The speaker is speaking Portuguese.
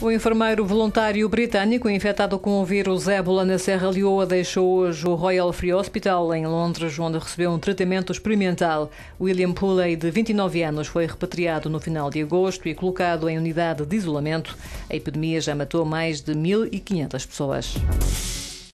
O enfermeiro voluntário britânico infectado com o vírus Ébola na Serra Leoa deixou hoje o Royal Free Hospital, em Londres, onde recebeu um tratamento experimental. William Pooley, de 29 anos, foi repatriado no final de agosto e colocado em unidade de isolamento. A epidemia já matou mais de 1.500 pessoas.